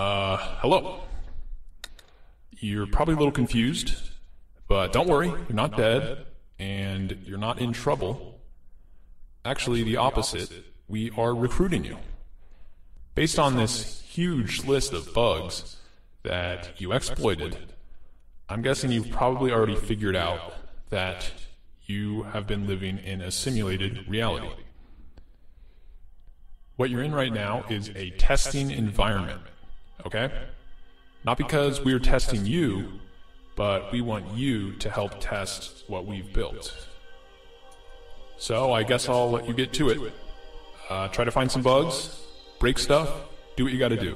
Hello. You're probably a little confused, but don't worry, you're not dead, and you're not in trouble. Actually, the opposite. We are recruiting you. Based on this huge list of bugs that you exploited, I'm guessing you've probably already figured out that you have been living in a simulated reality. What you're in right now is a testing environment, okay? Not because we're testing you, but we want you to help test what we've built. So I guess I'll let you get to it. Try to find some bugs, break stuff, do what you gotta do.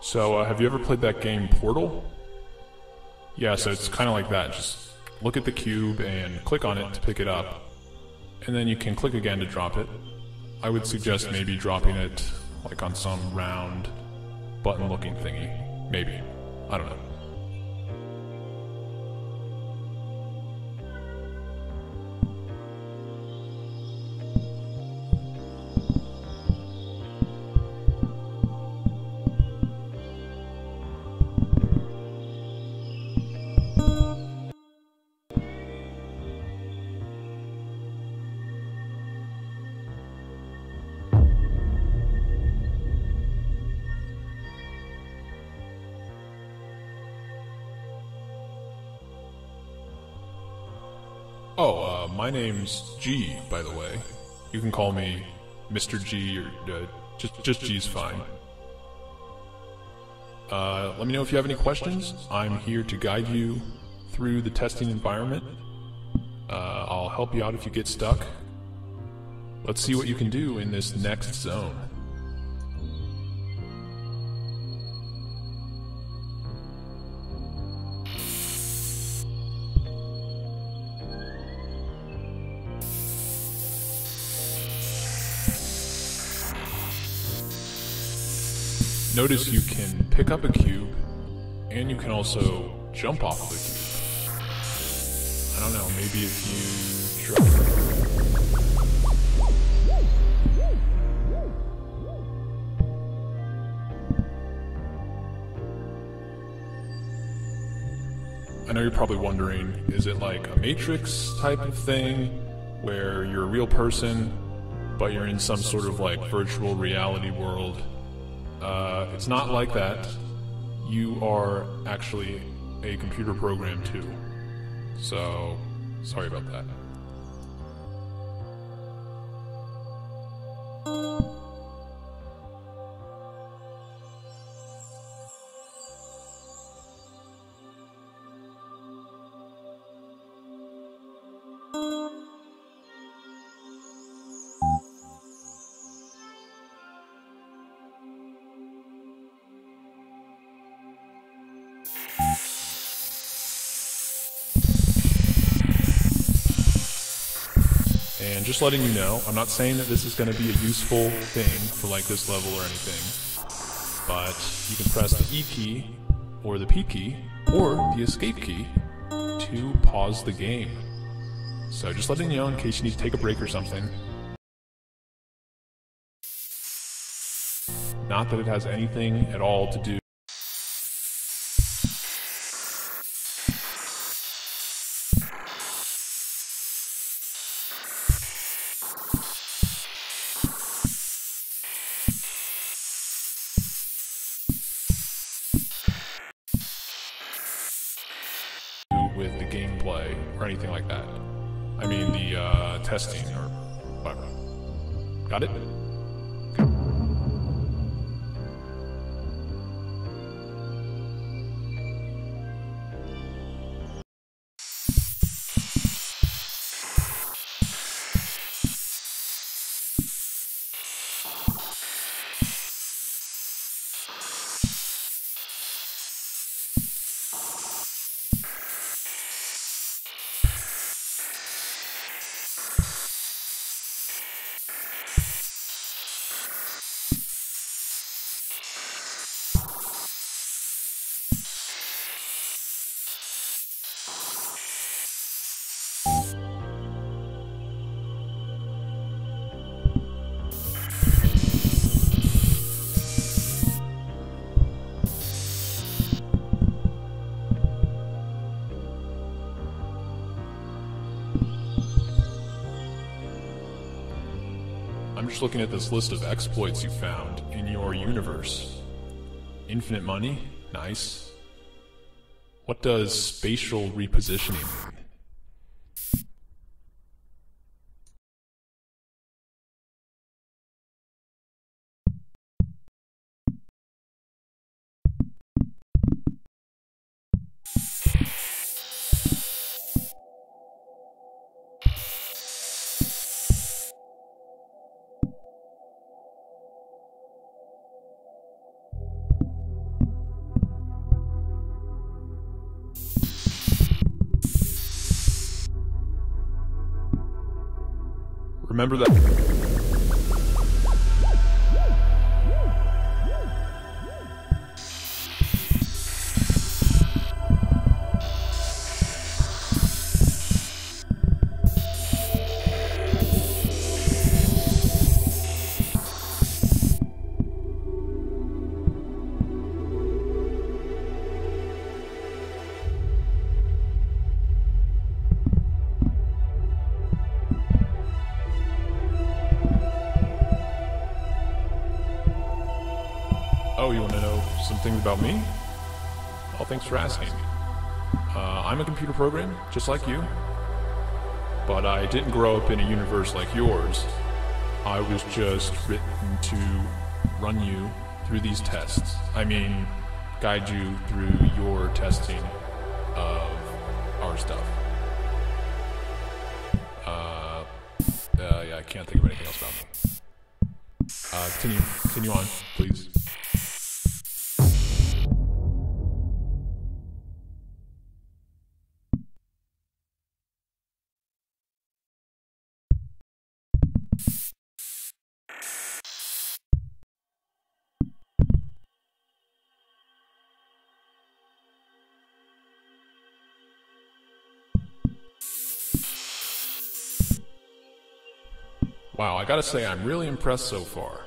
So, have you ever played that game Portal? Yeah, so it's kind of like that. Just look at the cube and click on it to pick it up. And then you can click again to drop it. I would suggest maybe dropping it, like on some round button looking thingy. Maybe. I don't know. Oh, my name's G, by the way. You can call me Mr. G or just G's fine. Let me know if you have any questions. I'm here to guide you through the testing environment. I'll help you out if you get stuck. Let's see what you can do in this next zone. Notice you can pick up a cube, and you can also jump off of the cube. I don't know, maybe if you drop it. I know you're probably wondering, is it like a Matrix type of thing, where you're a real person, but you're in some sort of like virtual reality world? It's not like that. You are actually a computer program too. So, sorry about that. And just letting you know, I'm not saying that this is going to be a useful thing for like this level or anything, but you can press the E key, or the P key, or the escape key to pause the game. So just letting you know in case you need to take a break or something. Not that it has anything at all to do. With the gameplay or anything like that. I mean the testing or whatever. Got it? I'm just looking at this list of exploits you found in your universe. Infinite money? Nice. What does spatial repositioning mean? Remember that. Things about me? Well, thanks for asking. I'm a computer programmer, just like you. But I didn't grow up in a universe like yours. I was just written to run you through these tests. I mean, guide you through your testing of our stuff. Yeah, I can't think of anything else about me. Continue on, please. Wow, I gotta say, I'm really impressed so far.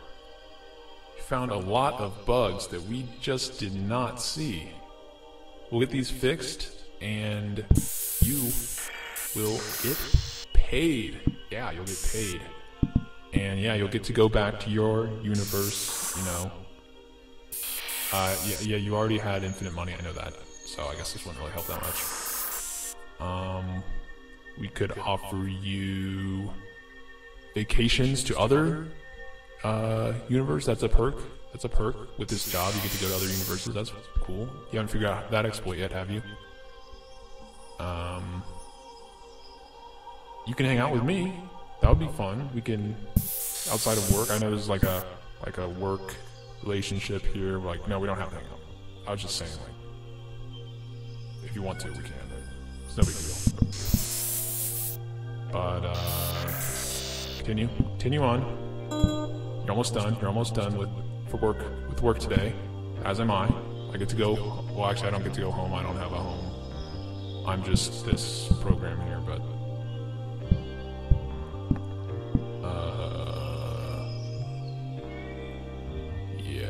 You found a lot of bugs that we just did not see. We'll get these fixed, and you will get paid. Yeah, you'll get paid. And yeah, you'll get to go back to your universe, you know. Yeah, you already had infinite money, I know that. So I guess this wouldn't really help that much. We could offer you vacations to other universe. That's a perk with this job. You get to go to other universes. That's cool. You haven't figured out that exploit yet, have you? You can hang out with me. That would be fun. We can, outside of work. I know there's like a work relationship here. Like, no, we don't have to hang out. I was just saying, like, if you want to, we can. It's no big deal. But Continue on. You're almost done with work today, as am I. I get to go, well actually I don't get to go home, I don't have a home. I'm just this program here, but... yeah.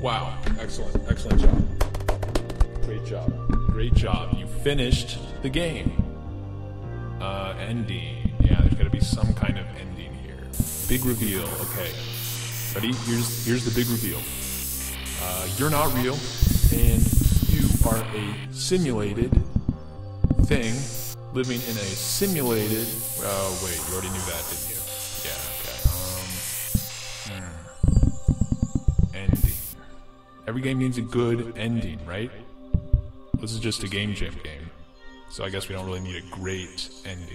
Wow, excellent, excellent job. Great job, great job. You finished the game. Ending, yeah, there's gotta be some kind of ending here. Big reveal, okay. Ready? Here's the big reveal. You're not real, and you are a simulated thing living in a simulated... Oh, wait, you already knew that, didn't you? Yeah, okay. Ending. Every game needs a good ending, right? This is just a game jam game, so I guess we don't really need a great ending.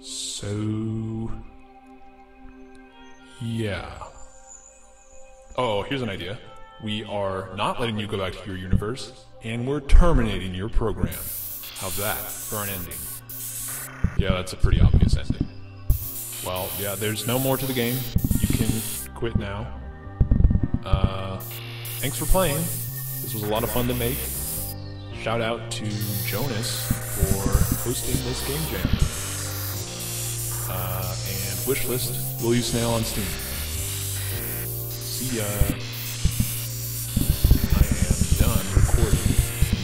So... yeah. Oh, here's an idea. We are not letting you go back to your universe, and we're terminating your program. How's that for an ending? Yeah, that's a pretty obvious ending. Well, yeah, there's no more to the game. You can quit now. Thanks for playing. This was a lot of fun to make. Shout out to Jonas for hosting this game jam. And wishlist, Will You Snail on Steam. See ya. I am done recording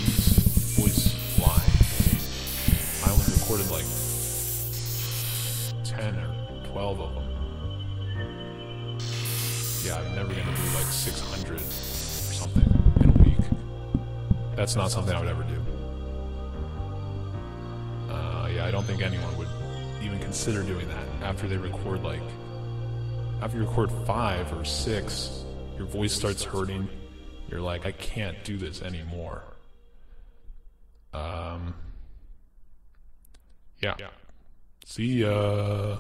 these voice lines. I only recorded like 10 or 12 of them. Yeah, I'm never gonna do like 600 or something in a week. That's not something I would ever do. Yeah, I don't think anyone would even consider doing that. After they record like, after you record 5 or 6, your voice starts hurting. You're like, I can't do this anymore. Yeah. See ya.